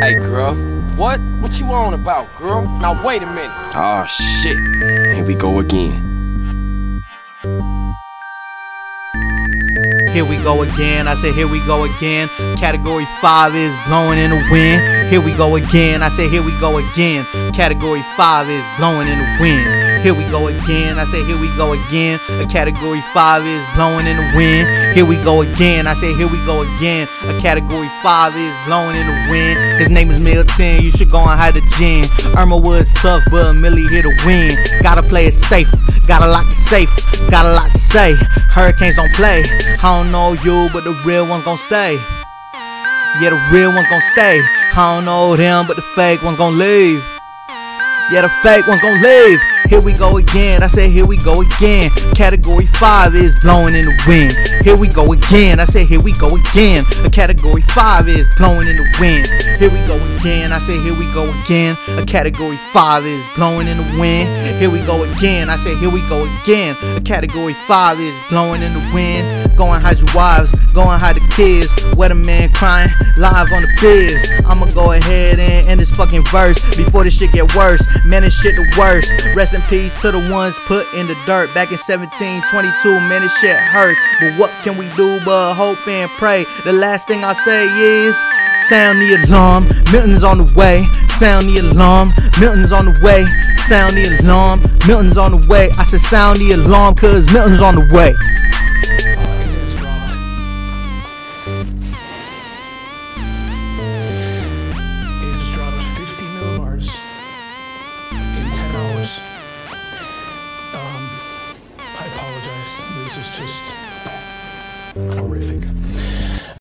Hey, girl. What? What you on about, girl? Now, wait a minute. Oh, shit. Here we go again. Here we go again. I said, here we go again. Category 5 is blowing in the wind. Here we go again. I said, here we go again. Category 5 is blowing in the wind. Here we go again, I say here we go again. A category 5 is blowing in the wind. Here we go again, I say here we go again. A category 5 is blowing in the wind. His name is Milton, you should go and hide the gin. Irma was tough, but Millie here to win. Gotta play it safe, got a lot to say. Got a lot to say, hurricanes don't play. I don't know you, but the real one's gon' stay. Yeah, the real one's gon' stay. I don't know them, but the fake one's gon' leave. Yeah, the fake one's gon' leave. Here we go again, I said here we go again. Category 5 is blowing in the wind. Here we go again, I said here we go again. A category 5 is blowing in the wind. Here we go again, I said here we go again. A category 5 is blowing in the wind. Here we go again, I said here we go again. A category 5 is blowing in the wind. Go and hide your wives, go and hide the kids. Weatherman crying, live on the biz. I'ma go ahead and end this fucking verse before this shit get worse. Man, this shit the worst. Rest in peace to the ones put in the dirt. Back in 1722, man, this shit hurt. But what can we do but hope and pray? The last thing I say is, sound the alarm, Milton's on the way. Sound the alarm, Milton's on the way. Sound the alarm, Milton's on the way. I said sound the alarm, cause Milton's on the way.